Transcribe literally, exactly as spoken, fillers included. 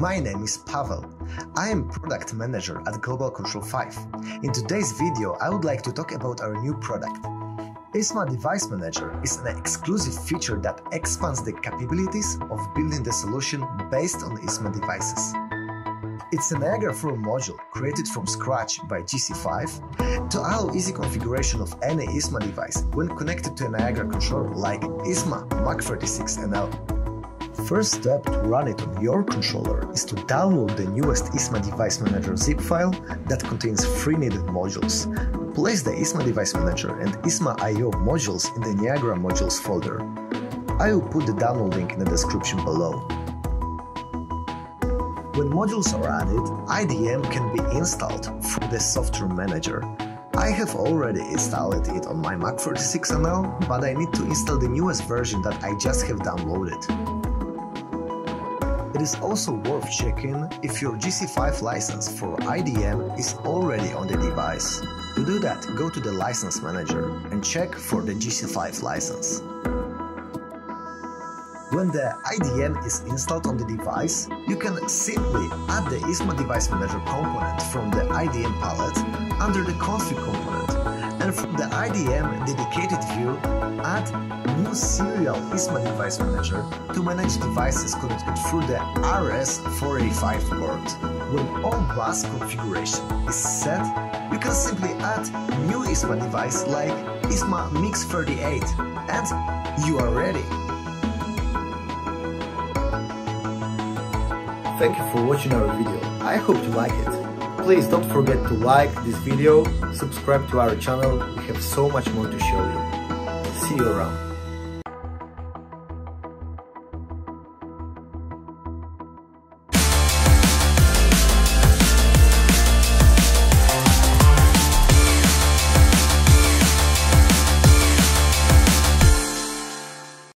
My name is Pavel. I am Product Manager at Global Control five. In today's video, I would like to talk about our new product. ISMA Device Manager is an exclusive feature that expands the capabilities of building the solution based on ISMA devices. It's an Niagara four module created from scratch by G C five to allow easy configuration of any ISMA device when connected to a Niagara controller like ISMA M A C thirty-six N L. First step to run it on your controller is to download the newest ISMA Device Manager zip file that contains three needed modules. Place the ISMA Device Manager and ISMA I O modules in the Niagara modules folder. I will put the download link in the description below. When modules are added, I D M can be installed through the software manager. I have already installed it on my M A C thirty-six N L, but I need to install the newest version that I just have downloaded. It is also worth checking if your G C five license for I D M is already on the device. To do that, go to the license manager and check for the G C five license. When the I D M is installed on the device, you can simply add the ISMA Device Manager component from the I D M palette under the config component, and from the I D M dedicated view, add new serial ISMA Device Manager to manage devices connected through the R S four eighty-five port. When all bus configuration is set, you can simply add new ISMA device like ISMA M I X thirty-eight, and you are ready. Thank you for watching our video. I hope you like it. Please don't forget to like this video, subscribe to our channel, we have so much more to show you. See you around.